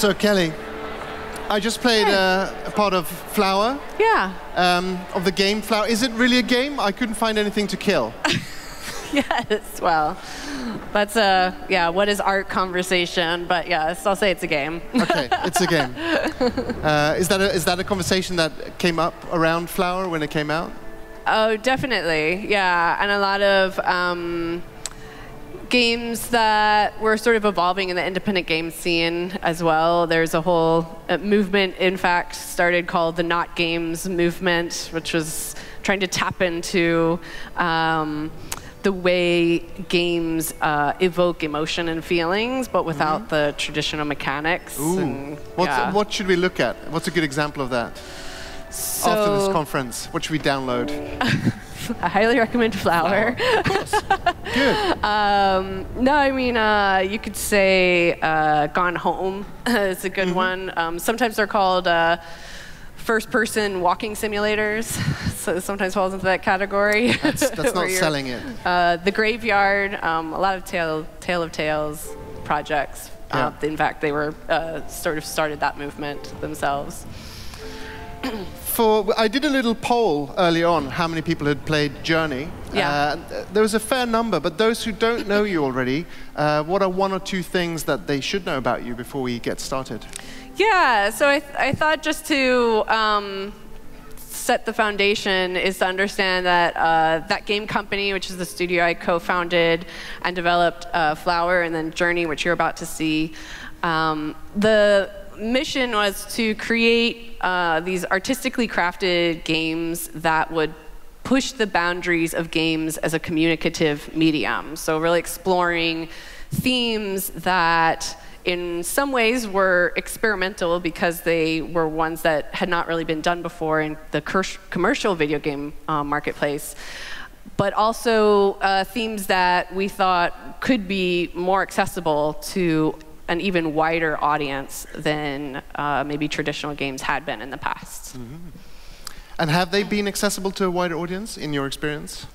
So, Kelly, I just played a part of Flower. Yeah. Of the game Flower. Is it really a game? I couldn't find anything to kill. Yes, well, that's a, what is art conversation? But yes, I'll say it's a game. Okay, it's a game. Is that a conversation that came up around Flower when it came out? Oh, definitely, yeah. And a lot of games that were sort of evolving in the independent game scene as well. There's a whole movement, in fact, started called the Not Games movement, which was trying to tap into the way games evoke emotion and feelings, but without the traditional mechanics. Ooh. And, what should we look at? What's a good example of that? So, after this conference, what should we download? I highly recommend Flower. Of course. Good. No, I mean, you could say Gone Home is a good one. Sometimes they're called first-person walking simulators, so it sometimes falls into that category. That's not selling it. The Graveyard, a lot of Tale of Tales projects. Yeah. In fact, they were sort of started that movement themselves. I did a little poll early on how many people had played Journey. Yeah. There was a fair number, but those who don't know you already, what are one or two things that they should know about you before we get started? Yeah, so I thought just to set the foundation is to understand that that game company, which is the studio I co-founded and developed Flower and then Journey, which you're about to see, the mission was to create these artistically crafted games that would push the boundaries of games as a communicative medium. So really exploring themes that in some ways were experimental because they were ones that had not really been done before in the commercial video game marketplace, but also themes that we thought could be more accessible to an even wider audience than maybe traditional games had been in the past. And have they been accessible to a wider audience in your experience?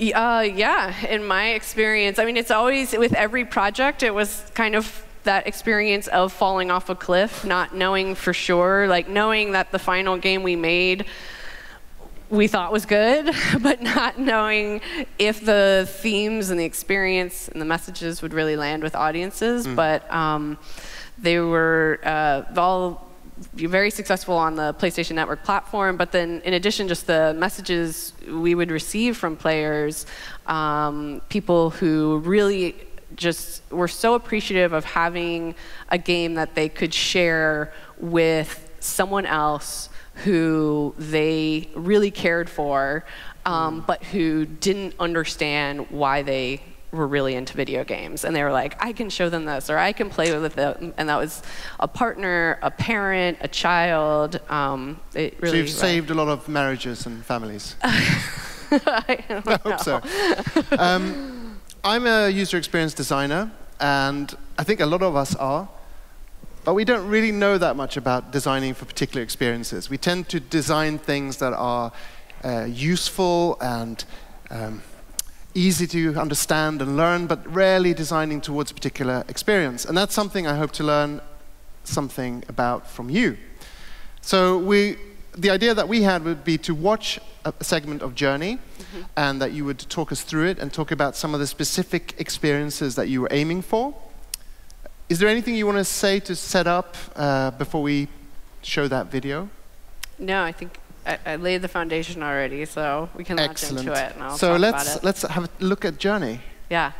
Yeah, in my experience. I mean, it's always, with every project, it was kind of that experience of falling off a cliff, not knowing for sure, like knowing that the final game we made we thought was good, but not knowing if the themes and the experience and the messages would really land with audiences. But they were all very successful on the PlayStation Network platform. But then in addition, just the messages we would receive from players, people who really just were so appreciative of having a game that they could share with someone else who they really cared for, but who didn't understand why they were really into video games. And they were like, I can show them this, or I can play with them. And that was a partner, a parent, a child. It really, so you've saved a lot of marriages and families. I hope so. I'm a user experience designer, and I think a lot of us are. But we don't really know that much about designing for particular experiences. We tend to design things that are useful and easy to understand and learn, but rarely designing towards a particular experience. And that's something I hope to learn something about from you. So the idea that we had would be to watch a segment of Journey, and that you would talk us through it and talk about some of the specific experiences that you were aiming for. Is there anything you want to say to set up before we show that video? No, I think I laid the foundation already, so we can launch into it. And I'll talk about it. Let's have a look at Journey. Yeah.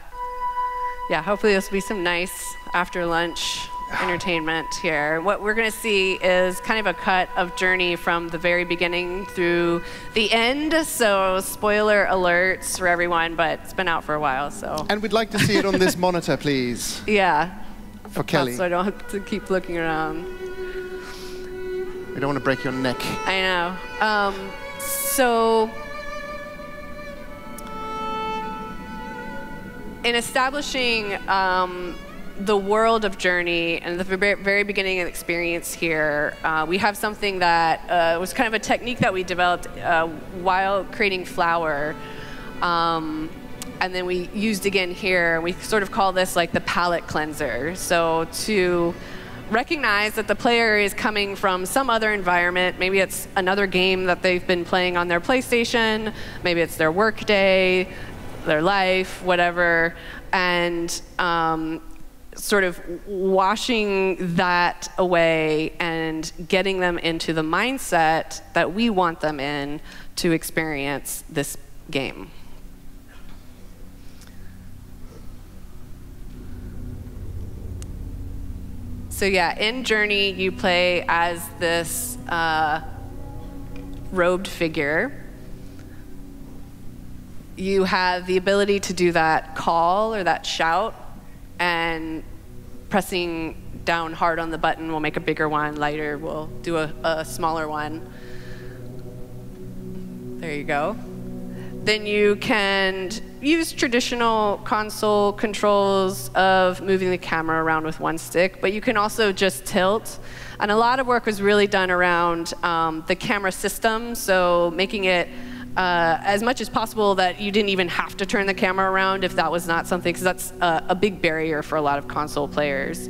Yeah, hopefully this will be some nice after lunch entertainment here. What we're going to see is kind of a cut of Journey from the very beginning through the end. So spoiler alerts for everyone, but it's been out for a while. So. And we'd like to see it on this monitor, please. Yeah. For Kelly. So I don't have to keep looking around. We don't want to break your neck. I know. So in establishing the world of Journey and the very beginning of the experience here, we have something that was kind of a technique that we developed while creating Flower. And then we used again here, we sort of call this like the palette cleanser. So to recognize that the player is coming from some other environment. Maybe it's another game that they've been playing on their PlayStation. Maybe it's their work day, their life, whatever. And sort of washing that away and getting them into the mindset that we want them in to experience this game. So yeah, in Journey, you play as this robed figure. You have the ability to do that call or that shout, and pressing down hard on the button will make a bigger one, lighter will do a smaller one. There you go. Then you can use traditional console controls of moving the camera around with one stick, but you can also just tilt. And a lot of work was really done around the camera system, so making it as much as possible that you didn't even have to turn the camera around if that was not something, because that's a big barrier for a lot of console players.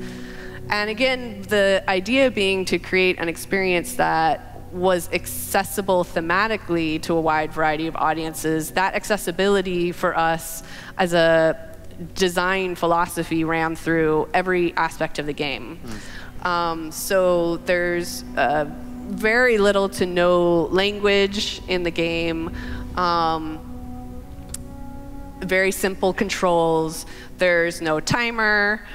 And again, the idea being to create an experience that was accessible thematically to a wide variety of audiences. That accessibility for us as a design philosophy ran through every aspect of the game. So there's very little to no language in the game, very simple controls. There's no timer.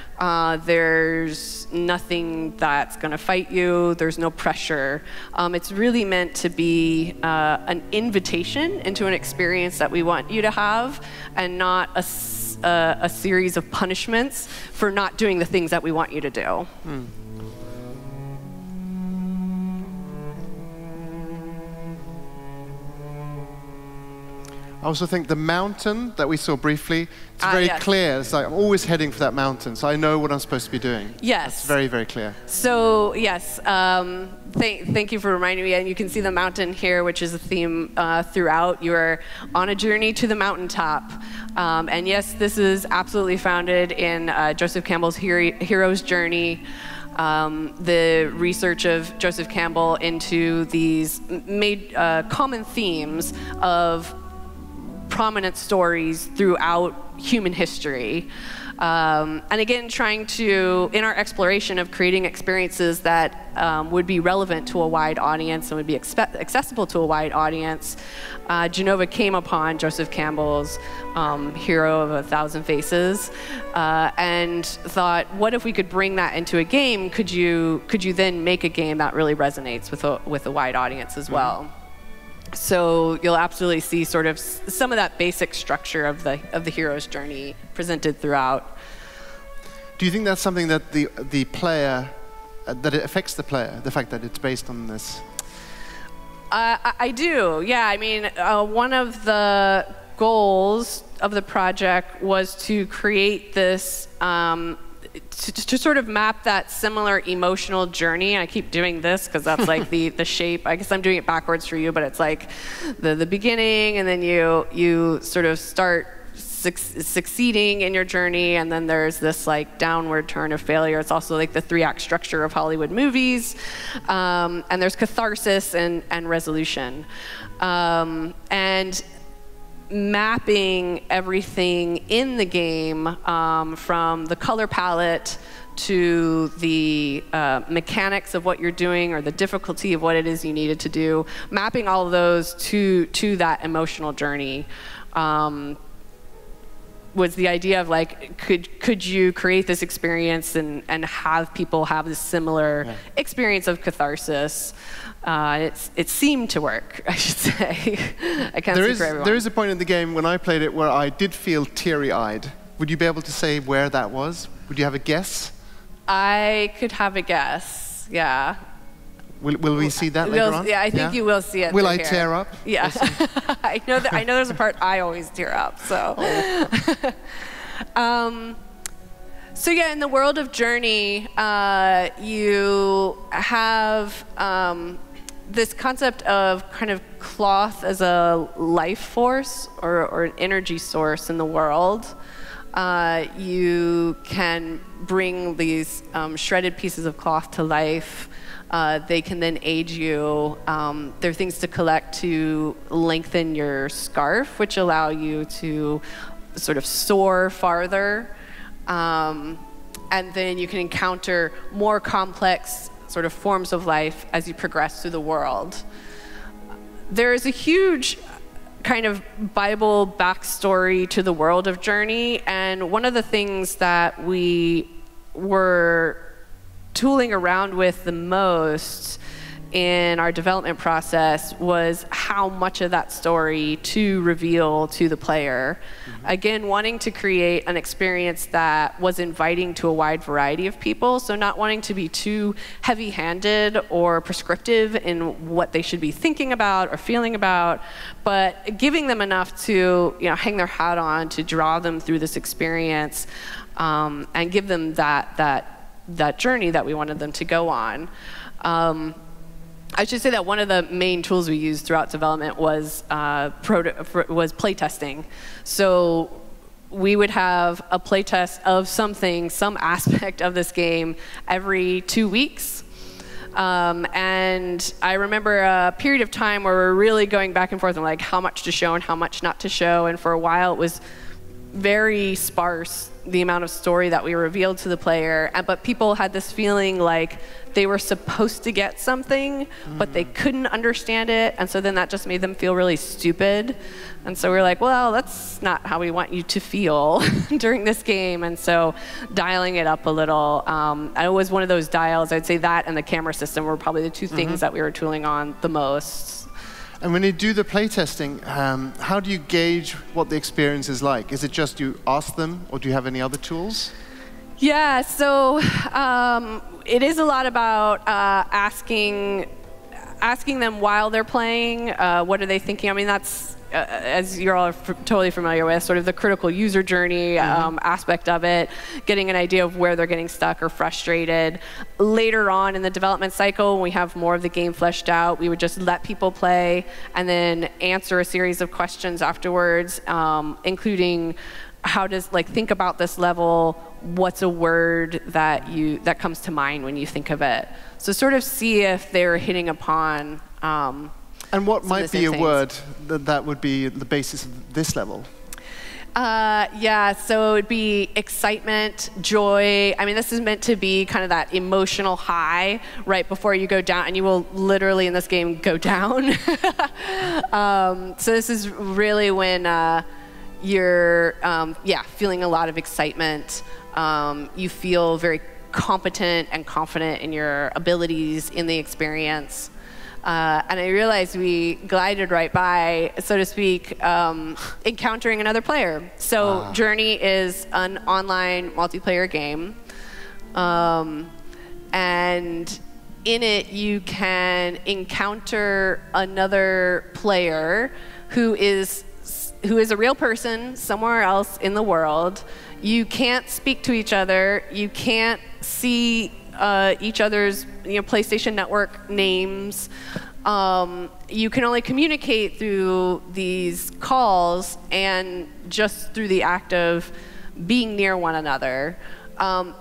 There's nothing that's going to fight you. There's no pressure. It's really meant to be an invitation into an experience that we want you to have, and not a series of punishments for not doing the things that we want you to do. I also think the mountain that we saw briefly, it's very clear. It's like I'm always heading for that mountain, so I know what I'm supposed to be doing. Yes. It's very, very clear. So yes, thank you for reminding me. And you can see the mountain here, which is a theme throughout. You are on a journey to the mountaintop. And yes, this is absolutely founded in Joseph Campbell's Hero's Journey. The research of Joseph Campbell into these made common themes of prominent stories throughout human history. And again, trying to, in our exploration of creating experiences that would be relevant to a wide audience and would be accessible to a wide audience, Genova came upon Joseph Campbell's Hero of a Thousand Faces and thought, what if we could bring that into a game? Could you then make a game that really resonates with a wide audience as well? So you'll absolutely see sort of some of that basic structure of the hero's journey presented throughout. Do you think that's something that the player, that it affects the player, the fact that it's based on this? I do, yeah. I mean, one of the goals of the project was to create this, to sort of map that similar emotional journey. And I keep doing this because that's like the shape. I guess I'm doing it backwards for you, but it's like the beginning, and then you sort of start succeeding in your journey, and then there's this like downward turn of failure. It's also like the three-act structure of Hollywood movies, and there's catharsis and resolution. And mapping everything in the game, from the color palette to the mechanics of what you're doing or the difficulty of what it is you needed to do, mapping all of those to that emotional journey was the idea of like, could you create this experience and have people have this similar experience of catharsis? It seemed to work, I should say. I can't speak for everyone. There is a point in the game when I played it where I did feel teary-eyed. Would you be able to say where that was? Would you have a guess? I could have a guess, yeah. Will we see that later on? Yeah, I think you will see it. Will I tear up? Yeah. I know there's a part I always tear up, so. So yeah, in the world of Journey, you have this concept of kind of cloth as a life force or an energy source in the world. You can bring these shredded pieces of cloth to life. They can then aid you. There are things to collect to lengthen your scarf, which allow you to sort of soar farther. And then you can encounter more complex sort of forms of life as you progress through the world. There is a huge kind of Bible backstory to the world of Journey, and one of the things that we were tooling around with the most in our development process was how much of that story to reveal to the player. Mm-hmm. Again, wanting to create an experience that was inviting to a wide variety of people, so not wanting to be too heavy-handed or prescriptive in what they should be thinking about or feeling about, but giving them enough to, you know, hang their hat on, to draw them through this experience, and give them that journey that we wanted them to go on. I should say that one of the main tools we used throughout development was playtesting. So we would have a playtest of something, some aspect of this game, every 2 weeks. And I remember a period of time where we were really going back and forth on like how much to show and how much not to show. And for a while it was very sparse, the amount of story that we revealed to the player, but people had this feeling like they were supposed to get something, but they couldn't understand it, and so then that just made them feel really stupid. And so we were like, well, that's not how we want you to feel during this game, and so dialing it up a little. It was one of those dials, I'd say that and the camera system were probably the two things that we were tooling on the most. And when you do the playtesting, how do you gauge what the experience is like? Is it just you ask them, or do you have any other tools? Yeah, so it is a lot about asking them while they're playing, what are they thinking? I mean, that's, as you're all totally familiar with, sort of the critical user journey aspect of it, getting an idea of where they're getting stuck or frustrated. Later on in the development cycle, when we have more of the game fleshed out, we would just let people play and then answer a series of questions afterwards, including how does, like, think about this level, what's a word that comes to mind when you think of it. So sort of see if they're hitting upon and what might be a word that would be the basis of this level? Yeah, so it would be excitement, joy. I mean, this is meant to be kind of that emotional high right before you go down, and you will literally in this game go down. So this is really when you're feeling a lot of excitement. You feel very competent and confident in your abilities in the experience. And I realized we glided right by, so to speak, encountering another player. So Journey is an online multiplayer game. And in it, you can encounter another player who is a real person somewhere else in the world. You can't speak to each other. You can't see each other's, you know, PlayStation Network names. You can only communicate through these calls and just through the act of being near one another.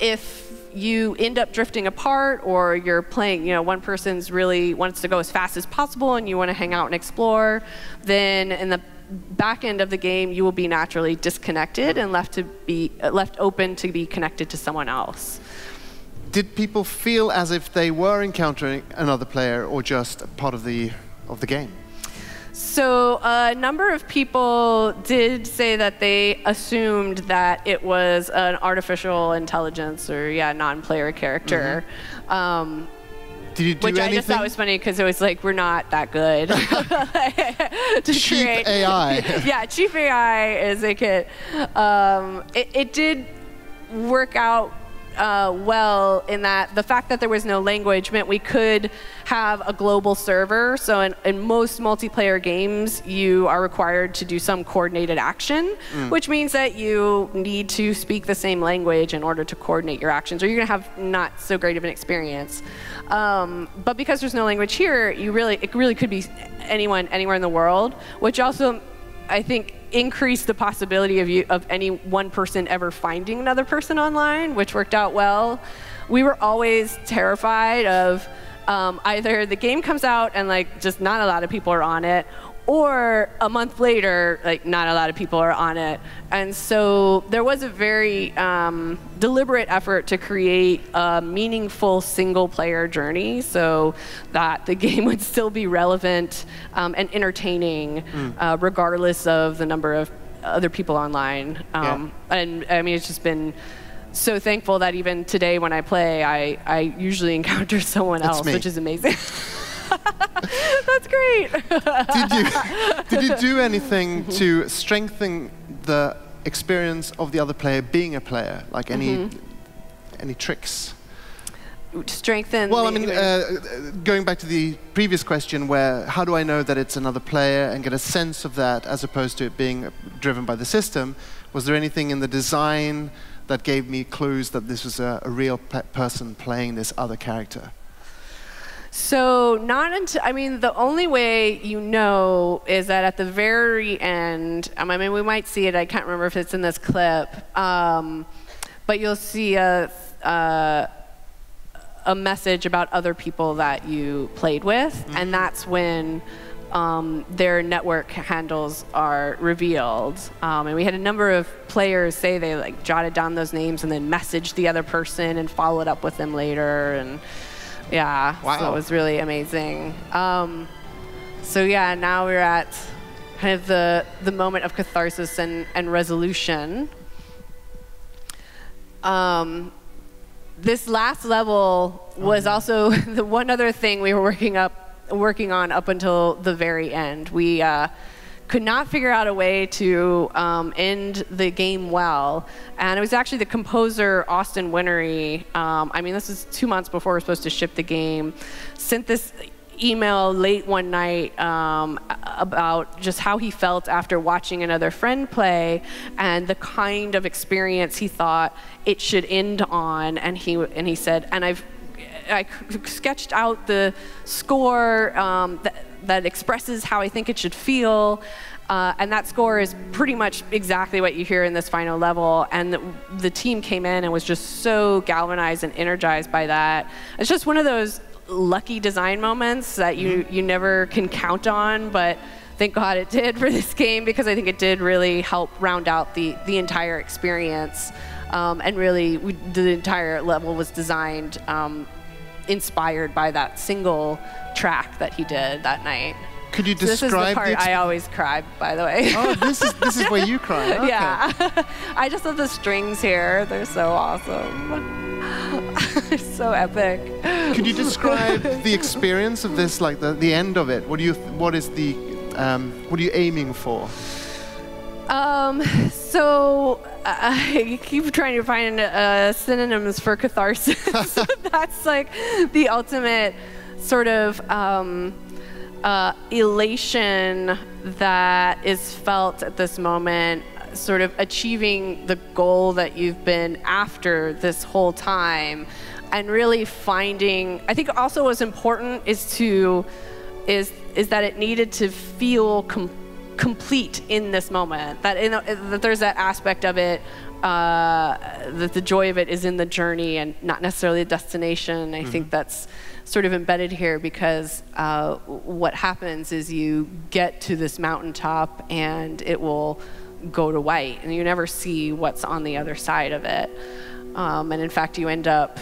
If you end up drifting apart, or you're playing, you know, one person's really wants to go as fast as possible and you want to hang out and explore, then in the back end of the game you will be naturally disconnected and left open to be connected to someone else. Did people feel as if they were encountering another player, or just part of the game? So a number of people did say that they assumed that it was an artificial intelligence or non-player character. Did you do anything? Which I just thought was funny, because it was like, we're not that good. to cheap create AI. Yeah, cheap AI is like it. It did work out well, in that the fact that there was no language meant we could have a global server. So in most multiplayer games, you are required to do some coordinated action, which means that you need to speak the same language in order to coordinate your actions, or you're going to have not so great of an experience. But because there's no language here, it really could be anyone, anywhere in the world, which also, I think, increase the possibility of any one person ever finding another person online, which worked out well. We were always terrified of either the game comes out and like just not a lot of people are on it, or a month later, like not a lot of people are on it. And so there was a very deliberate effort to create a meaningful single-player journey so that the game would still be relevant and entertaining regardless of the number of other people online. And I mean, it's just been so thankful that even today when I play, I usually encounter someone else, which is amazing. That's great. Did you do anything to strengthen the experience of the other player being a player? Like any tricks? Strengthen. Well, I mean, going back to the previous question, where how do I know that it's another player and get a sense of that as opposed to it being driven by the system? Was there anything in the design that gave me clues that this was a real person playing this other character? So not until, I mean, the only way you know is that at the very end, I mean, we might see it, I can't remember if it's in this clip, but you'll see a message about other people that you played with, and that's when their network handles are revealed. And we had a number of players say they like jotted down those names and then messaged the other person and followed up with them later. And yeah, wow. So it was really amazing. So yeah, now we're at kind of the moment of catharsis and resolution. This last level was also the one other thing we were working on up until the very end. We could not figure out a way to end the game well. And it was actually the composer, Austin Wintory, I mean, this is 2 months before we're supposed to ship the game, sent this email late one night about just how he felt after watching another friend play and the kind of experience he thought it should end on. And he said, and I sketched out the score that expresses how I think it should feel, and that score is pretty much exactly what you hear in this final level. And the team came in and was just so galvanized and energized by that. It's just one of those lucky design moments that you never can count on, but thank God it did for this game, because I think it did really help round out the entire experience. And really, the entire level was designed, inspired by that single track that he did that night. Could you describe? So this is the part I always cry, by the way. Oh, this is where you cry. Okay. Yeah, I just love the strings here. They're so awesome. It's so epic. Could you describe the experience of this, like the end of it? What are you aiming for? So I keep trying to find synonyms for catharsis. That's like the ultimate sort of elation that is felt at this moment, sort of achieving the goal that you've been after this whole time, and really finding. I think also what's important is that it needed to feel complete in this moment, that there's that aspect of it, that the joy of it is in the journey and not necessarily the destination. I think that's sort of embedded here, because what happens is you get to this mountaintop and it will go to white and you never see what's on the other side of it. And in fact, you end up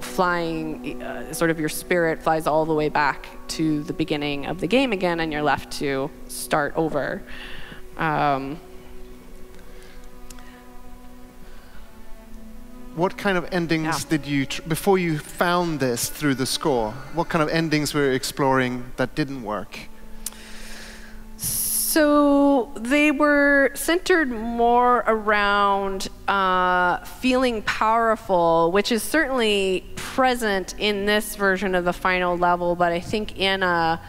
flying, sort of your spirit flies all the way back to the beginning of the game again, and you're left to start over. What kind of endings did you, before you found this through the score, what kind of endings were you exploring that didn't work? So they were centered more around feeling powerful, which is certainly present in this version of the final level, but I think in a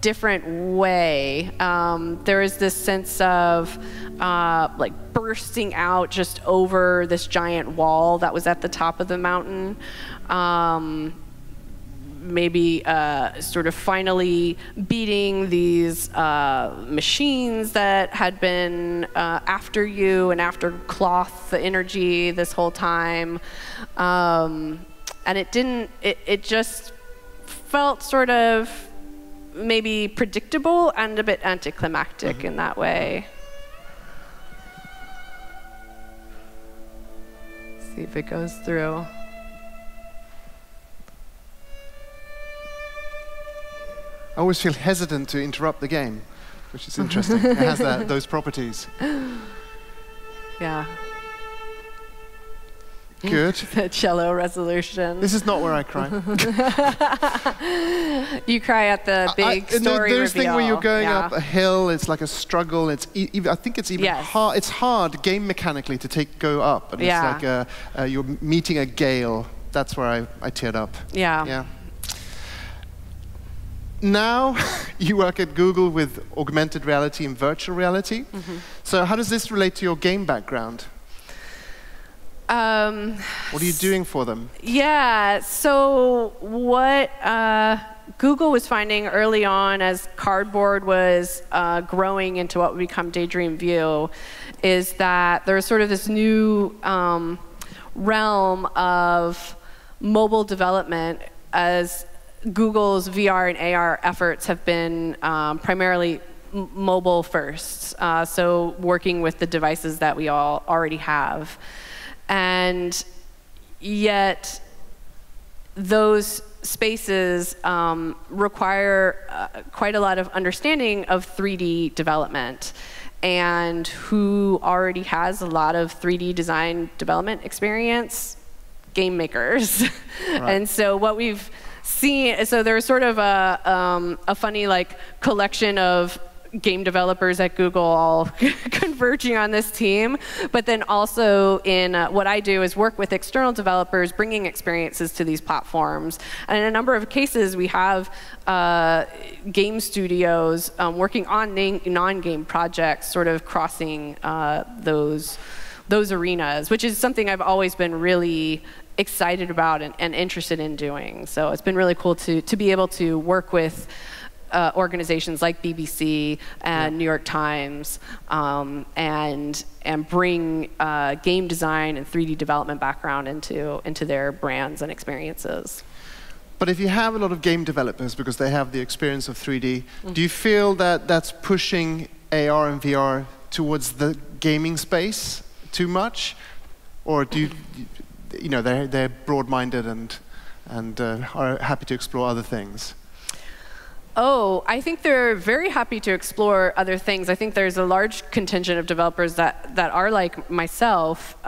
different way. There is this sense of like bursting out just over this giant wall that was at the top of the mountain. maybe sort of finally beating these machines that had been after you and after Cloth, the energy this whole time. And it didn't, it just felt sort of maybe predictable and a bit anticlimactic in that way. Let's see if it goes through. I always feel hesitant to interrupt the game, which is interesting. It has that, those properties. Yeah. Good. The cello resolution. This is not where I cry. You cry at the big story reveal. There's thing where you're going up a hill. It's like a struggle. It's I think it's even hard. It's hard game mechanically to go up, and it's like you're meeting a gale. That's where I teared up. Yeah. Yeah. Now you work at Google with augmented reality and virtual reality. So how does this relate to your game background? What are you doing for them? Yeah, so what Google was finding early on as Cardboard was growing into what would become Daydream View is that there was sort of this new realm of mobile development as Google's VR and AR efforts have been primarily mobile first, so working with the devices that we all already have. And yet those spaces require quite a lot of understanding of 3D development and who already has a lot of 3D design development experience? Game makers. Right. And so what we've so there's sort of a funny collection of game developers at Google all converging on this team, but then also in what I do is work with external developers bringing experiences to these platforms. And in a number of cases, we have game studios working on non-game projects, sort of crossing those arenas, which is something I've always been really excited about and interested in doing. So it's been really cool to be able to work with organizations like BBC and New York Times and bring game design and 3D development background into their brands and experiences. But if you have a lot of game developers because they have the experience of 3D, do you feel that that's pushing AR and VR towards the gaming space too much? Or do you... You know, they're broad-minded and are happy to explore other things. Oh, I think they're very happy to explore other things. I think there's a large contingent of developers that are like myself. But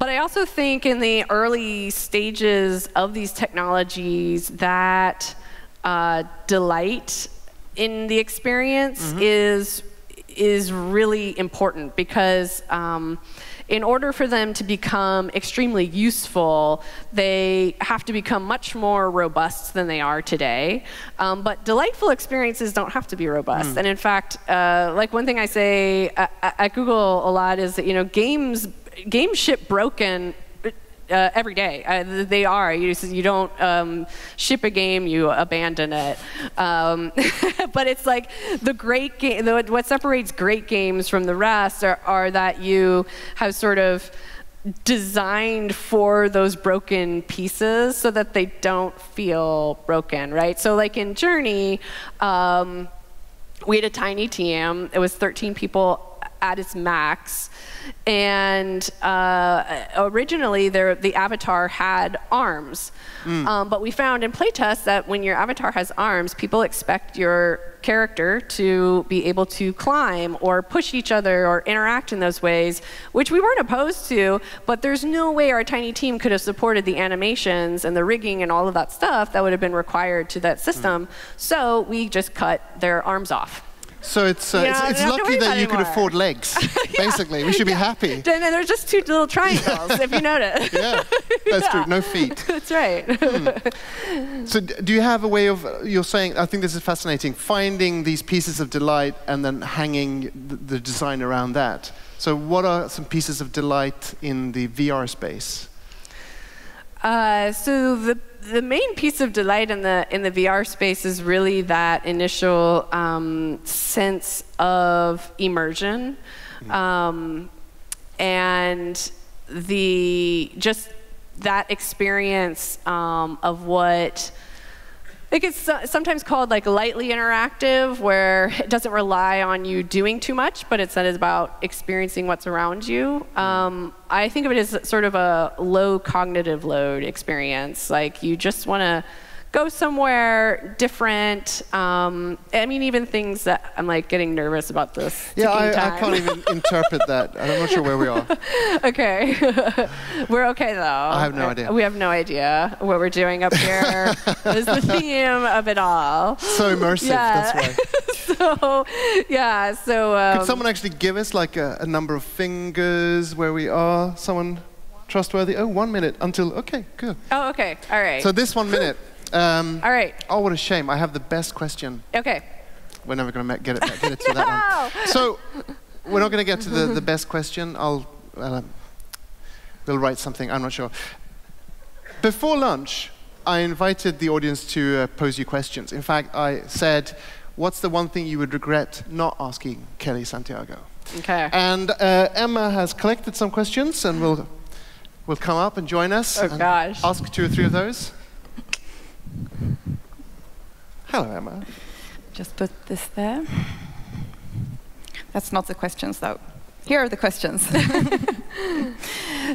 I also think in the early stages of these technologies that delight in the experience is really important because in order for them to become extremely useful, they have to become much more robust than they are today. But delightful experiences don't have to be robust. And in fact, like one thing I say at Google a lot is that games ship broken every day. They are. You don't ship a game, you abandon it. But it's like the great game, what separates great games from the rest are that you have sort of designed for those broken pieces so that they don't feel broken, right? So like in Journey, we had a tiny team. It was 13 people at its max, and originally the avatar had arms. But we found in playtests that when your avatar has arms, people expect your character to be able to climb or push each other or interact in those ways, which we weren't opposed to, but there's no way our tiny team could have supported the animations and the rigging and all of that stuff that would have been required to that system. So we just cut their arms off. So it's lucky that you could afford legs, basically. We should be happy. And they're just two little triangles, if you notice. Yeah, that's true. No feet. That's right. So do you have a way of, you're saying, I think this is fascinating, finding these pieces of delight and then hanging the design around that. So what are some pieces of delight in the VR space? So the the main piece of delight in the VR space is really that initial sense of immersion, and the just that experience of what. It gets sometimes called like lightly interactive, where it doesn't rely on you doing too much, but it's that it's about experiencing what's around you. I think of it as sort of a low cognitive load experience. Like you just want to go somewhere different. I mean, even things that I'm like getting nervous about this. Yeah, I can't even interpret that. I'm not sure where we are. Okay. We're okay, though. I have no idea. We have no idea what we're doing up here. Is the theme of it all. So immersive, yeah. That's right. So, yeah, so... could someone actually give us like a number of fingers where we are? Someone trustworthy? Oh, 1 minute until... Okay, good. Oh, okay. All right. So this 1 minute... all right. Oh, what a shame. I have the best question. Okay. We're never going to get it to no! that one. So we're not going to get to the best question. We'll write something. I'm not sure. Before lunch, I invited the audience to pose you questions. In fact, I said, what's the one thing you would regret not asking Kellee Santiago? Okay. And Emma has collected some questions, and we'll come up and join us. Oh, gosh. Ask 2 or 3 of those. Hello, Emma. Just put this there. That's not the questions, though. Here are the questions.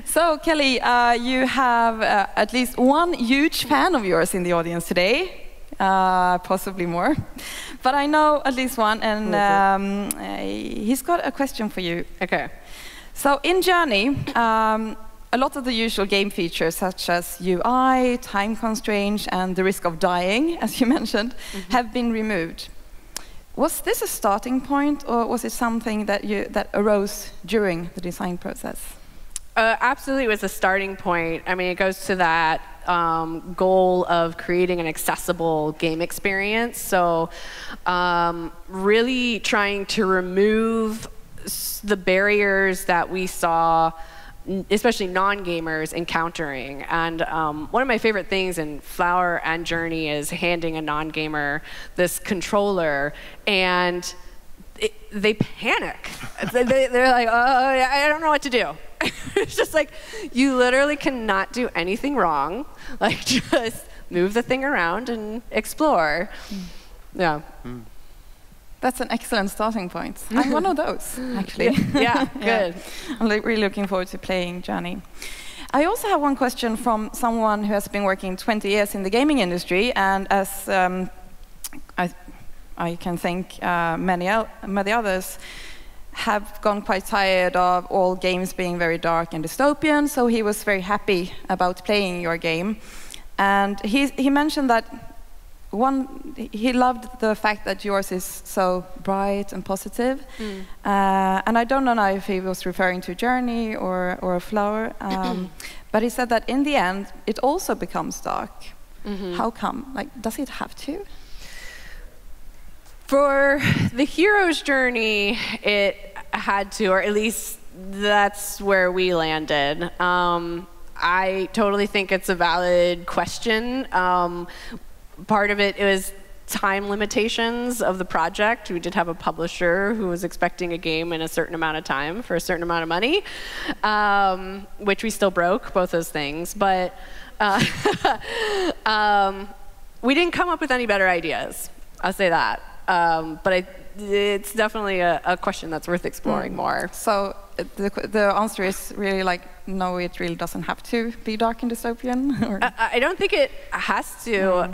So, Kellee, you have at least one huge fan of yours in the audience today, possibly more. But I know at least one, and he's got a question for you. Okay. So, in Journey, a lot of the usual game features, such as UI, time constraints, and the risk of dying, as you mentioned, have been removed. Was this a starting point, or was it something that arose during the design process? Absolutely, it was a starting point. I mean, it goes to that goal of creating an accessible game experience. So, really trying to remove the barriers that we saw especially non-gamers encountering. And one of my favorite things in Flower and Journey is handing a non-gamer this controller, and they panic. They're like, oh, I don't know what to do. It's just like, you literally cannot do anything wrong. Like, just move the thing around and explore. Yeah. That's an excellent starting point. I'm one of those, actually. Yeah, good. I'm really looking forward to playing Journey. I also have one question from someone who has been working 20 years in the gaming industry, and as I can think many others have gone quite tired of all games being very dark and dystopian, so he was very happy about playing your game. And he mentioned that he loved the fact that yours is so bright and positive. And I don't know now if he was referring to Journey or Flower, but he said that in the end, it also becomes dark. How come? Like, does it have to? For the hero's journey, it had to, or at least that's where we landed. I totally think it's a valid question. Part of it was time limitations of the project. We did have a publisher who was expecting a game in a certain amount of time for a certain amount of money, which we still broke, both those things. But we didn't come up with any better ideas. I'll say that. But it's definitely a question that's worth exploring more. So the answer is really like, no, it really doesn't have to be dark and dystopian? Or? I don't think it has to.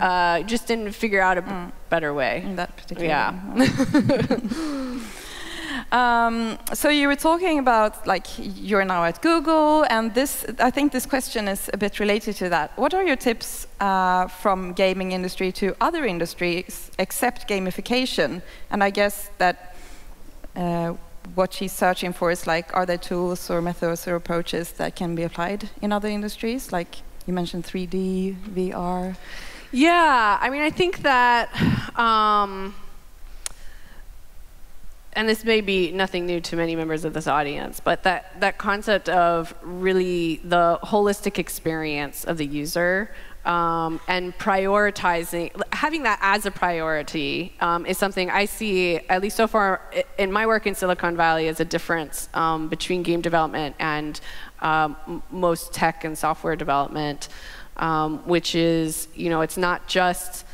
Just didn't figure out a better way. In that particular way. So you were talking about, like, you're now at Google, and this, I think this question is a bit related to that. What are your tips from gaming industry to other industries except gamification? And I guess that what she's searching for is, like, are there tools or methods or approaches that can be applied in other industries? Like, you mentioned 3D, VR. Yeah, I mean, I think that... and this may be nothing new to many members of this audience, but that concept of really the holistic experience of the user and prioritizing, having that as a priority is something I see, at least so far in my work in Silicon Valley, as a difference between game development and most tech and software development, which is, you know, it's not just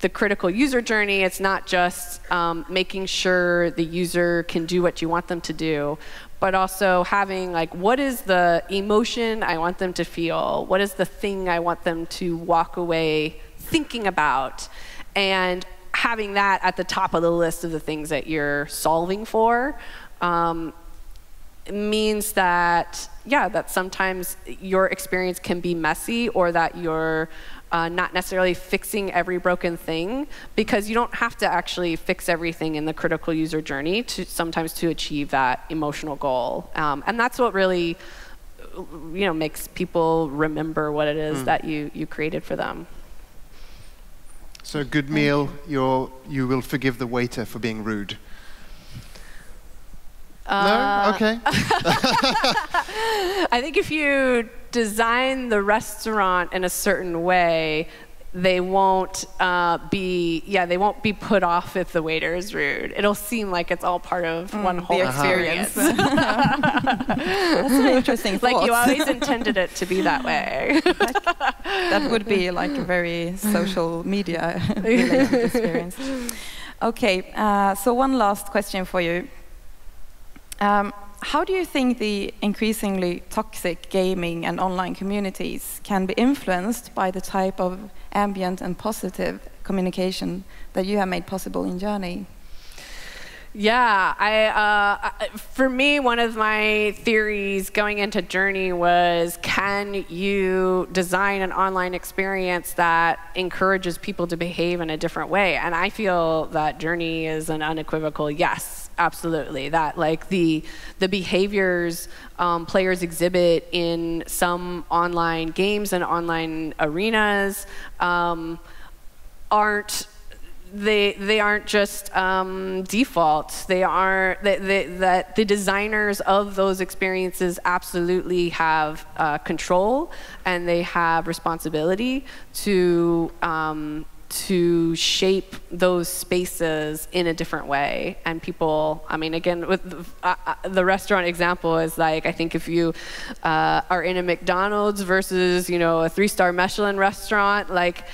the critical user journey, it's not just making sure the user can do what you want them to do, but also having, like, what is the emotion I want them to feel? What is the thing I want them to walk away thinking about? And having that at the top of the list of the things that you're solving for means that, yeah, that sometimes your experience can be messy, or that you're not necessarily fixing every broken thing, because you don't have to actually fix everything in the critical user journey to achieve that emotional goal. And that's what really, you know, makes people remember what it is that you created for them. So a good meal, you will forgive the waiter for being rude. No? Okay. I think if you design the restaurant in a certain way, they won't be put off if the waiter is rude. It'll seem like it's all part of one whole experience. That's an interesting thought. Like you always intended it to be that way. That would be like a very social media experience. Okay, so one last question for you. How do you think the increasingly toxic gaming and online communities can be influenced by the type of ambient and positive communication that you have made possible in Journey? Yeah, for me, one of my theories going into Journey was, can you design an online experience that encourages people to behave in a different way? And I feel that Journey is an unequivocal yes. Absolutely, that like the behaviors players exhibit in some online games and online arenas aren't just defaults. They are that the designers of those experiences absolutely have control, and they have responsibility to shape those spaces in a different way. And people, I mean, again, with the restaurant example is like, I think if you are in a McDonald's versus, you know, a 3-star Michelin restaurant, like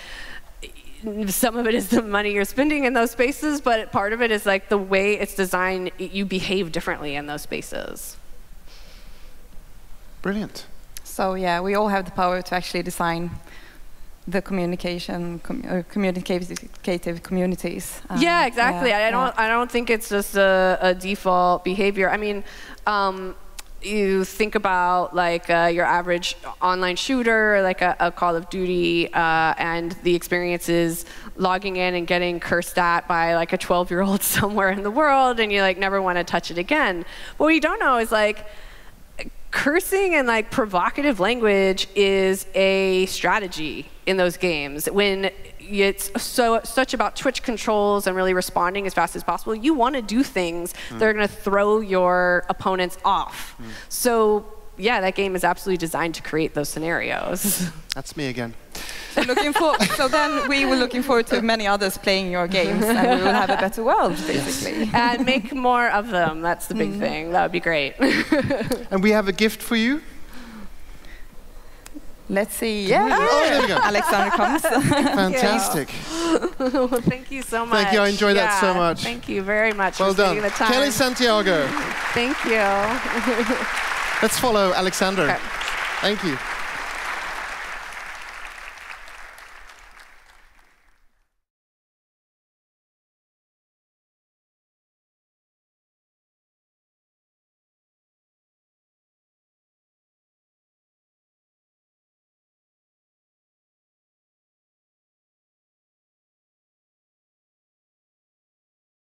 some of it is the money you're spending in those spaces, but part of it is like the way it's designed, you behave differently in those spaces. Brilliant. So yeah, we all have the power to actually design the communicative communities. Yeah, exactly. Yeah, I don't think it's just a default behavior. I mean, you think about like your average online shooter, like a Call of Duty, and the experiences logging in and getting cursed at by like a 12-year-old somewhere in the world, and you like never want to touch it again. But what you don't know is like, cursing and like provocative language is a strategy in those games. When it's such about Twitch controls and really responding as fast as possible, you want to do things that are going to throw your opponents off. So yeah, that game is absolutely designed to create those scenarios. That's me again. So, so then we were looking forward to many others playing your games, and we will have a better world, basically. Yes. And make more of them. That's the big thing. That would be great. And we have a gift for you. Let's see. Yeah. Oh, there we go. Alexander comes. Fantastic. Well, thank you so much. Thank you. I enjoyed that so much. Thank you very much. Well done. The time. Kellee Santiago. Thank you. Let's follow Alexander. Okay. Thank you.